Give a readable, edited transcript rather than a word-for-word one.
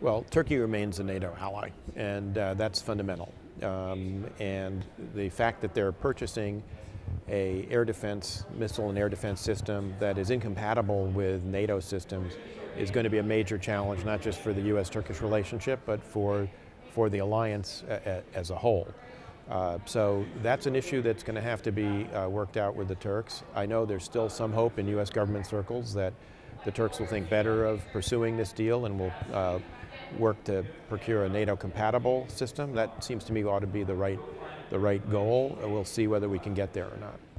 Well, Turkey remains a NATO ally, and that's fundamental. And the fact that they're purchasing an air defense missile and air defense system that is incompatible with NATO systems is going to be a major challenge, not just for the U.S.-Turkish relationship, but for the alliance as a whole. So that's an issue that's going to have to be worked out with the Turks. I know there's still some hope in U.S. government circles that the Turks will think better of pursuing this deal and will work to procure a NATO-compatible system. That seems to me ought to be the right goal. We'll see whether we can get there or not.